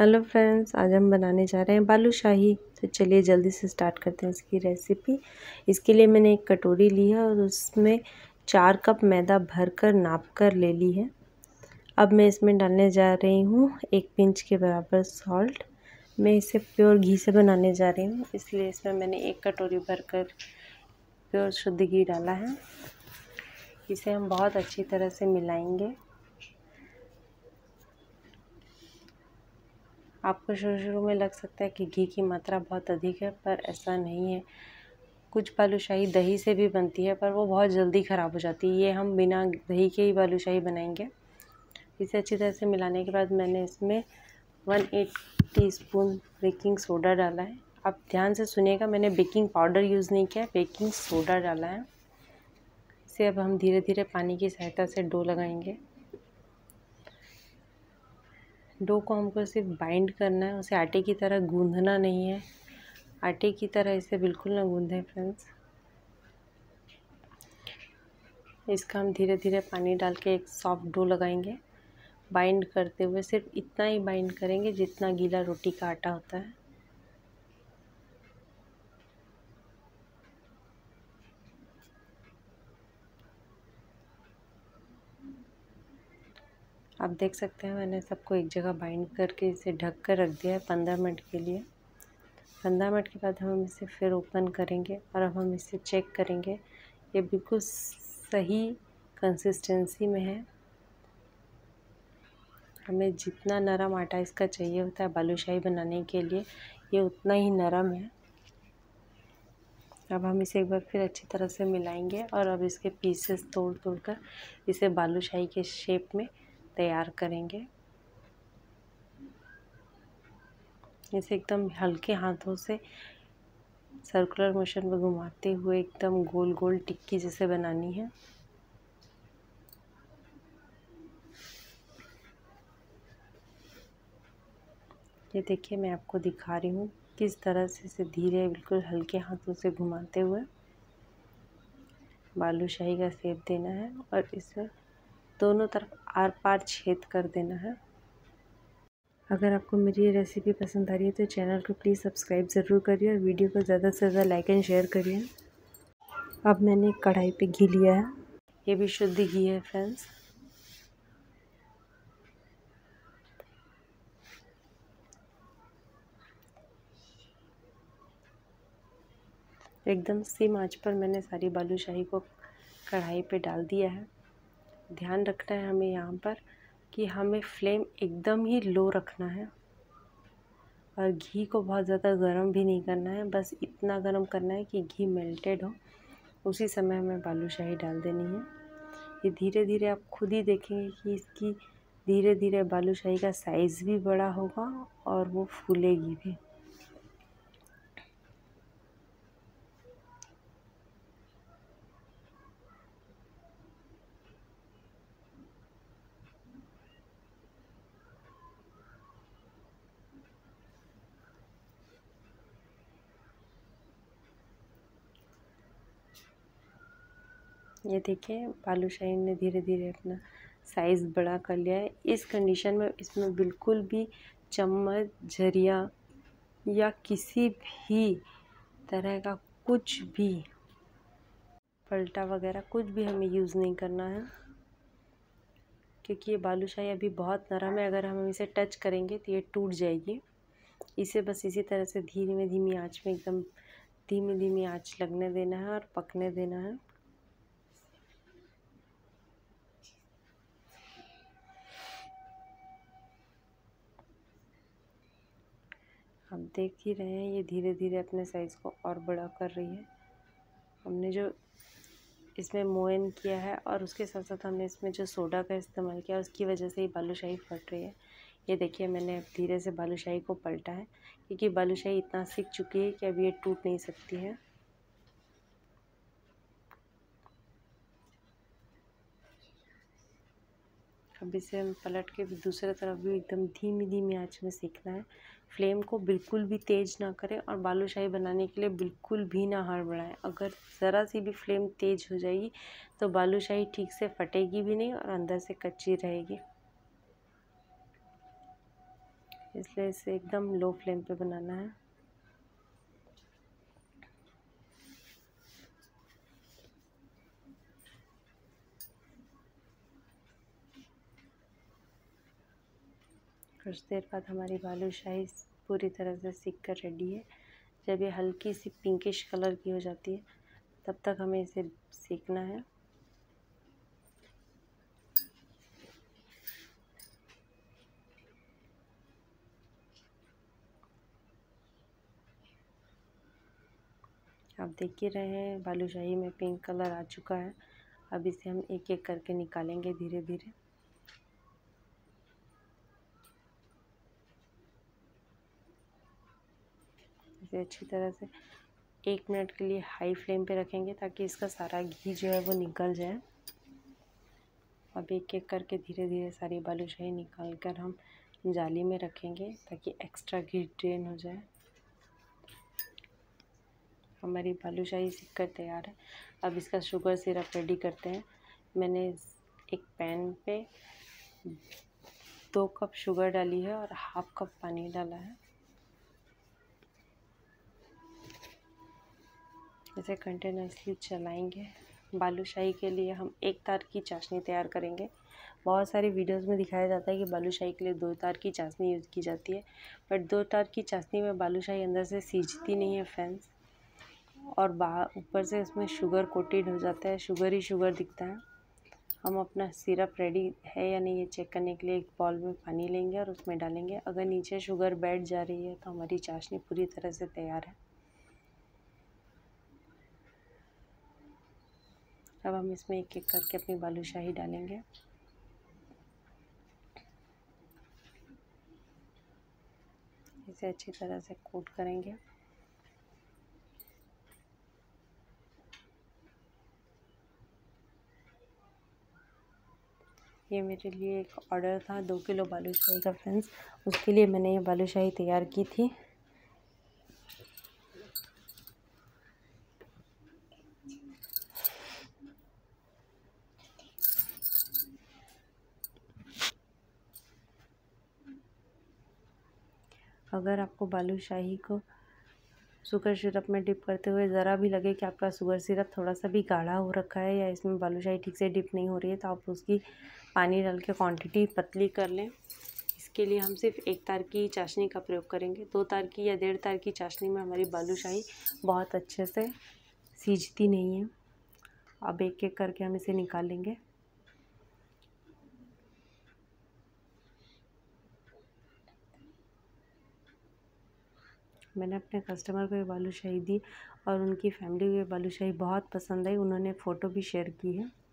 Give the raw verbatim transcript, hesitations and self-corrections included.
Hello friends, आज हम बनाने जा रहे हैं बालूशाही। तो चलिए जल्दी से स्टार्ट करते हैं इसकी रेसिपी। इसके लिए मैंने एक कटोरी ली है और उसमें चार कप मैदा भरकर नाप कर ले ली है। अब मैं इसमें डालने जा रही हूँ एक पिंच के बराबर सॉल्ट। मैं इसे प्योर घी से बनाने जा रही हूँ, इसलिए इसमें मैंने एक कटोरी भरकर प्योर शुद्ध घी डाला है। इसे हम बहुत अच्छी तरह से मिलाएंगे। आपको शुरू शुरू में लग सकता है कि घी की मात्रा बहुत अधिक है, पर ऐसा नहीं है। कुछ बालूशाही दही से भी बनती है, पर वो बहुत जल्दी ख़राब हो जाती है। ये हम बिना दही के ही बालूशाही बनाएंगे। इसे अच्छी तरह से मिलाने के बाद मैंने इसमें one eight teaspoon baking soda डाला है। आप ध्यान से सुनिएगा, मैंने बेकिंग पाउडर यूज़ नहीं किया, बेकिंग सोडा डाला है। इसे अब हम धीरे धीरे पानी की सहायता से डो लगाएंगे। डो को हमको सिर्फ बाइंड करना है, उसे आटे की तरह गूंधना नहीं है। आटे की तरह इसे बिल्कुल ना गूंधें फ्रेंड्स। इसका हम धीरे धीरे पानी डाल के एक सॉफ्ट डो लगाएंगे। बाइंड करते हुए सिर्फ इतना ही बाइंड करेंगे जितना गीला रोटी का आटा होता है। आप देख सकते हैं मैंने सबको एक जगह बाइंड करके इसे ढक कर रख दिया है पंद्रह मिनट के लिए। पंद्रह मिनट के बाद हम इसे फिर ओपन करेंगे और अब हम इसे चेक करेंगे। ये बिल्कुल सही कंसिस्टेंसी में है। हमें जितना नरम आटा इसका चाहिए होता है बालूशाही बनाने के लिए, ये उतना ही नरम है। अब हम इसे एक बार फिर अच्छी तरह से मिलाएंगे और अब इसके पीसेस तोड़ तोड़ कर इसे बालूशाही के शेप में तैयार करेंगे। इसे एकदम हल्के हाथों से सर्कुलर मोशन में घुमाते हुए एकदम गोल गोल टिक्की जैसे बनानी है। ये देखिए, मैं आपको दिखा रही हूँ किस तरह से इसे धीरे बिल्कुल हल्के हाथों से घुमाते हुए बालूशाही का शेप देना है और इसे दोनों तरफ आर पार छेद कर देना है। अगर आपको मेरी ये रेसिपी पसंद आ रही है तो चैनल को प्लीज़ सब्सक्राइब ज़रूर करिए और वीडियो को ज़्यादा से ज़्यादा लाइक एंड शेयर करिए। अब मैंने कढ़ाई पे घी लिया है, ये भी शुद्ध घी है फ्रेंड्स। एकदम सिम आंच पर मैंने सारी बालूशाही को कढ़ाई पे डाल दिया है। ध्यान रखना है हमें यहाँ पर कि हमें फ्लेम एकदम ही लो रखना है और घी को बहुत ज़्यादा गर्म भी नहीं करना है। बस इतना गर्म करना है कि घी मेल्टेड हो, उसी समय हमें बालूशाही डाल देनी है। ये धीरे धीरे आप खुद ही देखेंगे कि इसकी धीरे धीरे बालूशाही का साइज़ भी बड़ा होगा और वो फूलेगी भी। ये देखिए, बालूशाही ने धीरे धीरे अपना साइज़ बड़ा कर लिया है। इस कंडीशन में इसमें बिल्कुल भी चम्मच, झरिया या किसी भी तरह का कुछ भी पलटा वगैरह कुछ भी हमें यूज़ नहीं करना है, क्योंकि ये बालूशाही अभी बहुत नरम है। अगर हम इसे टच करेंगे तो ये टूट जाएगी। इसे बस इसी तरह से धीमे धीमी आँच में एकदम धीमी धीमी आँच लगने देना है और पकने देना है। आप देख ही रहे हैं ये धीरे धीरे अपने साइज़ को और बड़ा कर रही है। हमने जो इसमें मोयन किया है और उसके साथ साथ हमने इसमें जो सोडा का इस्तेमाल किया, उसकी वजह से ही बालूशाही फट रही है। ये देखिए, मैंने धीरे से बालूशाही को पलटा है, क्योंकि बालूशाही इतना सिक चुकी है कि अब ये टूट नहीं सकती है। अब इसे हम पलट के दूसरे तरफ भी एकदम धीमी धीमी आंच में सेकना है। फ्लेम को बिल्कुल भी तेज़ ना करें और बालूशाही बनाने के लिए बिल्कुल भी ना हड़बड़ाएं। अगर ज़रा सी भी फ्लेम तेज़ हो जाएगी तो बालूशाही ठीक से फटेगी भी नहीं और अंदर से कच्ची रहेगी। इसलिए इसे एकदम लो फ्लेम पे बनाना है। कुछ देर बाद हमारी बालूशाही पूरी तरह से सीख कर रेडी है। जब ये हल्की सी पिंकिश कलर की हो जाती है तब तक हमें इसे सेकना है। आप देख ही रहे हैं बालूशाही में पिंक कलर आ चुका है। अब इसे हम एक एक करके निकालेंगे धीरे धीरे। इसे अच्छी तरह से एक मिनट के लिए हाई फ्लेम पे रखेंगे ताकि इसका सारा घी जो है वो निकल जाए। अब एक एक करके धीरे धीरे सारी बालूशाही निकाल कर हम जाली में रखेंगे ताकि एक्स्ट्रा घी ड्रेन हो जाए। हमारी बालूशाही सीख कर तैयार है। अब इसका शुगर सिरप रेडी करते हैं। मैंने एक पैन पे दो कप शुगर डाली है और हाफ कप पानी डाला है। इसे कंटिन्यूसली चलाएंगे। बालूशाही के लिए हम एक तार की चाशनी तैयार करेंगे। बहुत सारे वीडियोस में दिखाया जाता है कि बालूशाही के लिए दो तार की चाशनी यूज़ की जाती है, बट दो तार की चाशनी में बालूशाही अंदर से सीजती नहीं है फ्रेंड्स, और बाहर ऊपर से इसमें शुगर कोटेड हो जाता है, शुगर ही शुगर दिखता है। हम अपना सिरप रेडी है या नहीं ये चेक करने के लिए एक बॉल में पानी लेंगे और उसमें डालेंगे। अगर नीचे शुगर बैठ जा रही है तो हमारी चाशनी पूरी तरह से तैयार है। अब हम इसमें एक एक करके अपनी बालूशाही डालेंगे। इसे अच्छी तरह से कोट करेंगे। ये मेरे लिए एक ऑर्डर था दो किलो बालूशाही का फ्रेंड्स, उसके लिए मैंने ये बालूशाही तैयार की थी। अगर आपको बालूशाही को शुगर सिरप में डिप करते हुए ज़रा भी लगे कि आपका शुगर सिरप थोड़ा सा भी गाढ़ा हो रखा है या इसमें बालूशाही ठीक से डिप नहीं हो रही है, तो आप उसकी पानी डाल के क्वांटिटी पतली कर लें। इसके लिए हम सिर्फ एक तार की चाशनी का प्रयोग करेंगे। दो तार की या डेढ़ तार की चाशनी में हमारी बालूशाही बहुत अच्छे से सीजती नहीं है। अब एक एक करके हम इसे निकाल लेंगे। मैंने अपने कस्टमर को ये बालूशाही दी और उनकी फैमिली को ये बालूशाही बहुत पसंद आई। उन्होंने फ़ोटो भी शेयर की है।